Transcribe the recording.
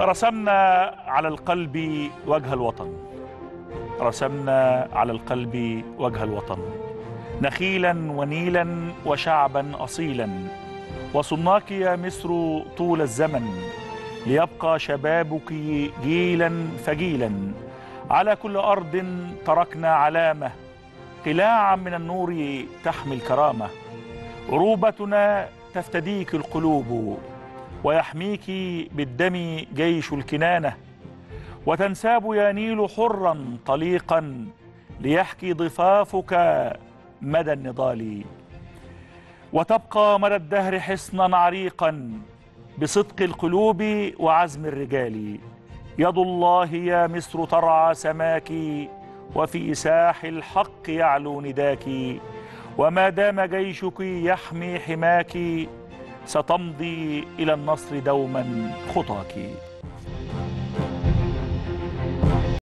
رسمنا على القلب وجه الوطن، رسمنا على القلب وجه الوطن، نخيلا ونيلا وشعبا أصيلا، وصمناك يا مصر طول الزمن، ليبقى شبابك جيلا فجيلا. على كل أرض تركنا علامة، قلاعا من النور تحمي الكرامة، عروبتنا تفتديك القلوب، ويحميك بالدم جيش الكنانة، وتنساب يا نيل حرا طليقا، ليحكي ضفافك مدى النضال، وتبقى مدى الدهر حصنا عريقا، بصدق القلوب وعزم الرجال. يد الله يا مصر ترعى سماك، وفي ساح الحق يعلو نداك، وما دام جيشك يحمي حماك، ستمضي إلى النصر دوما خطاك.